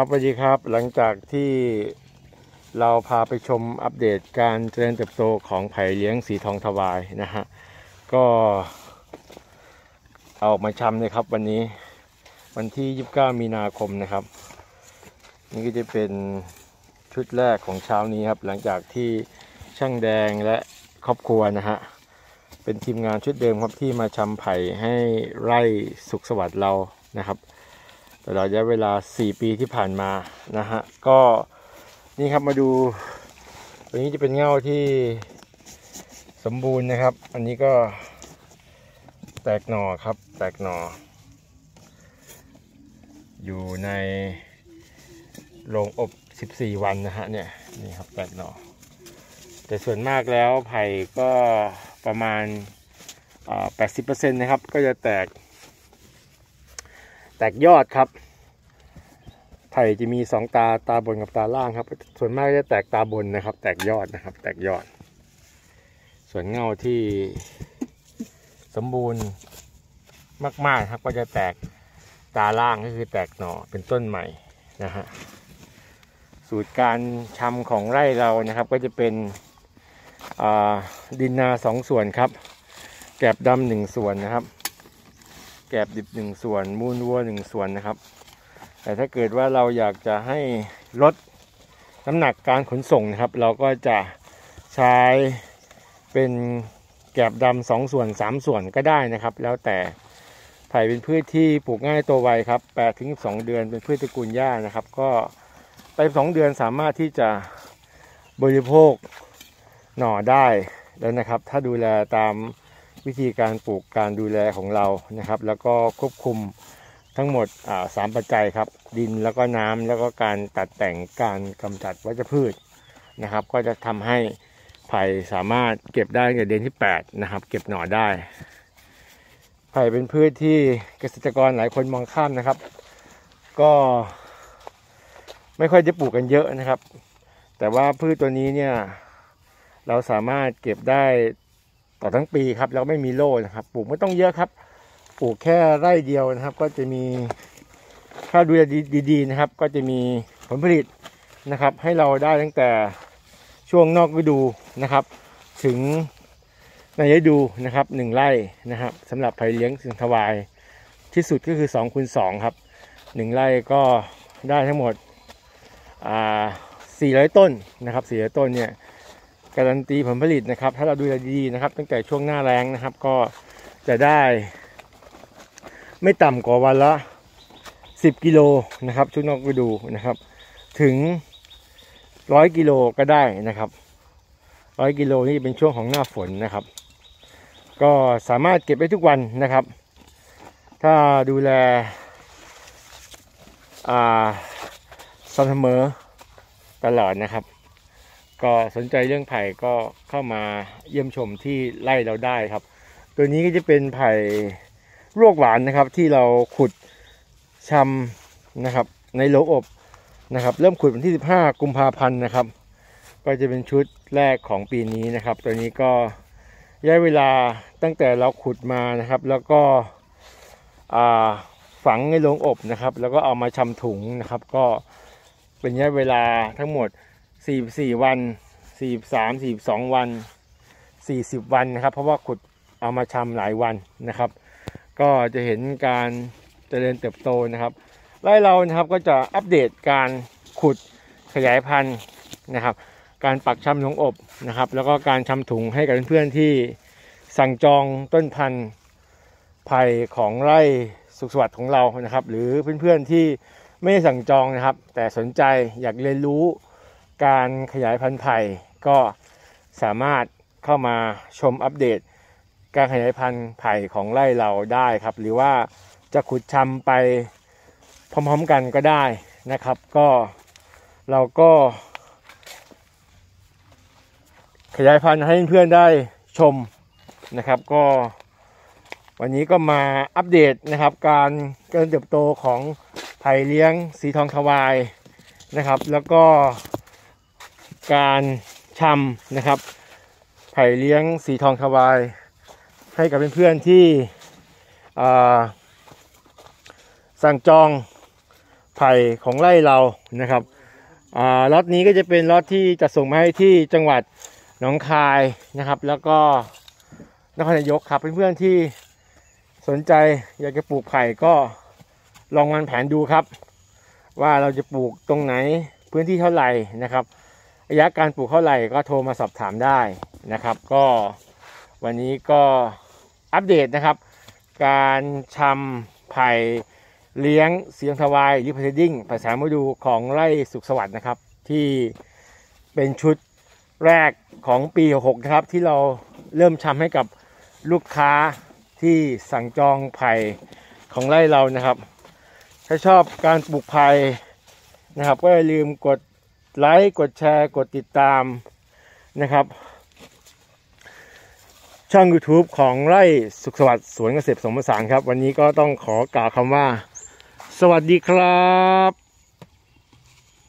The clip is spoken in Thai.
ครับสวัสดีครับหลังจากที่เราพาไปชมอัปเดตการเจริญเติบโตของไผ่เลี้ยงสีทองทวายนะฮะก็เอาออกมาชำเลยครับวันนี้วันที่29 มีนาคมนะครับนี่ก็จะเป็นชุดแรกของเช้านี้ครับหลังจากที่ช่างแดงและครอบครัวนะฮะเป็นทีมงานชุดเดิมครับที่มาชำไผ่ให้ไร่สุขสวัสดิ์เรานะครับตลอดระยะเวลา4 ปีที่ผ่านมานะฮะก็นี่ครับมาดูตัวนี้จะเป็นเง่าที่สมบูรณ์นะครับอันนี้ก็แตกหน่อครับแตกหน่ออยู่ในโรงอบ14 วันนะฮะเนี่ยนี่ครับแตกหน่อแต่ส่วนมากแล้วไผ่ก็ประมาณ 80% นะครับก็จะแตกยอดครับไผ่จะมี2 ตาตาบนกับตาล่างครับส่วนมากจะแตกตาบนนะครับแตกยอดนะครับแตกยอดส่วนเงาที่สมบูรณ์มากๆครับก็จะแตกตาล่างก็คือแตกหน่อเป็นต้นใหม่นะฮะสูตรการชำของไร่เรานะครับก็จะเป็นดินนา2 ส่วนครับแกลบดำ1 ส่วนนะครับแกลบดิบ1 ส่วนมูลวัว1 ส่วนนะครับแต่ถ้าเกิดว่าเราอยากจะให้ลดน้ำหนักการขนส่งนะครับเราก็จะใช้เป็นแกลบดำ2 ส่วน 3 ส่วนก็ได้นะครับแล้วแต่ไผ่เป็นพืชที่ปลูกง่ายโตไวครับ8 ถึง 12 เดือนเป็นพืชตระกูลหญ้านะครับก็ไป2 เดือนสามารถที่จะบริโภคหน่อได้แล้วนะครับถ้าดูแลตามวิธีการปลูกการดูแลของเรานะครับแล้วก็ควบคุมทั้งหมด3 ปัจจัยครับดินแล้วก็น้ำแล้วก็การตัดแต่งการกำจัดวัชพืชนะครับก็จะทำให้ไผ่สามารถเก็บได้ในเดือนที่8นะครับเก็บหน่อได้ไผ่เป็นพืชที่เกษตรกรหลายคนมองข้ามนะครับก็ไม่ค่อยจะปลูกกันเยอะนะครับแต่ว่าพืชตัวนี้เนี่ยเราสามารถเก็บได้ต่อทั้งปีครับแล้วไม่มีโลนะครับปลูกไม่ต้องเยอะครับปลูกแค่ไร่เดียวนะครับก็จะมีถ้าดูแลดีๆนะครับก็จะมีผลผลิตนะครับให้เราได้ตั้งแต่ช่วงนอกฤดูนะครับถึงในฤดูนะครับ1 ไร่นะครับสำหรับไผ่เลี้ยงสีทองทวายที่สุดก็คือ2 คูณ 2ครับ1 ไร่ก็ได้ทั้งหมด400 ต้นนะครับ400 ต้นเนี่ยการันตีผลผลิตนะครับถ้าเราดูแลดีนะครับตั้งแต่ช่วงหน้าแล้งนะครับก็จะได้ไม่ต่ำกว่าวันละ10 กิโลนะครับช่วงนอกฤดูนะครับถึง100 กิโลก็ได้นะครับ100 กิโลนี่เป็นช่วงของหน้าฝนนะครับก็สามารถเก็บได้ทุกวันนะครับถ้าดูแลสม่ำเสมอตลอดนะครับก็สนใจเรื่องไผ่ก็เข้ามาเยี่ยมชมที่ไร่เราได้ครับตัวนี้ก็จะเป็นไผ่รวกหวานนะครับที่เราขุดชำนะครับในโรงอบนะครับเริ่มขุดวันที่15 กุมภาพันธ์นะครับก็จะเป็นชุดแรกของปีนี้นะครับตัวนี้ก็ย้ายเวลาตั้งแต่เราขุดมานะครับแล้วก็ฝังในโรงอบนะครับแล้วก็เอามาชำถุงนะครับก็เป็นย้ายเวลาทั้งหมด44 วัน43 42 วัน40 วันนะครับเพราะว่าขุดเอามาชำหลายวันนะครับก็จะเห็นการเจริญเติบโตนะครับไร่เรานะครับก็จะอัปเดตการขุดขยายพันธุ์นะครับการปักชำลงอบนะครับแล้วก็การชำถุงให้กับเพื่อนๆที่สั่งจองต้นพันธุ์ไผ่ของไร่สุขสวัสดิ์ของเรานะครับหรือเพื่อนๆที่ไม่ได้สั่งจองนะครับแต่สนใจอยากเรียนรู้การขยายพันธุ์ไผ่ก็สามารถเข้ามาชมอัปเดตการขยายพันธุ์ไผ่ของไร่เราได้ครับหรือว่าจะขุดชำไปพร้อมๆกันก็ได้นะครับก็เราก็ขยายพันธุ์ให้เพื่อนๆได้ชมนะครับก็วันนี้ก็มาอัปเดตนะครับการเจริญเติบโตของไผ่เลี้ยงสีทองทวายนะครับแล้วก็การชำนะครับไผ่เลี้ยงสีทองทวายให้กับเพื่อนๆที่สั่งจอง ไผ่ของไร่เรานะครับล็อตนี้ก็จะเป็นล็อตที่จะส่งมาให้ที่จังหวัดหนองคายนะครับแล้วก็นครนายกครับเพื่อนๆที่สนใจอยากจะปลูกไผ่ก็ลองวางแผนดูครับว่าเราจะปลูกตรงไหนพื้นที่เท่าไหร่นะครับระยะการปลูกเท่าไหร่ก็โทรมาสอบถามได้นะครับก็วันนี้ก็อัปเดตนะครับการชำไผ่เลี้ยงเสียงทวายหรือ Seedling ภาษามาดูของไร่สุขสวัสดิ์นะครับที่เป็นชุดแรกของปี66นะครับที่เราเริ่มชำให้กับลูกค้าที่สั่งจองไผ่ของไร่เรานะครับถ้าชอบการปลูกไผ่นะครับก็อย่าลืมกดไลค์กดแชร์กดติดตามนะครับช่อง YouTube ของไร่สุขสวัสดิ์สวนเกษตรผสมผสานครับวันนี้ก็ต้องขอกล่าวคำว่าสวัสดีครับ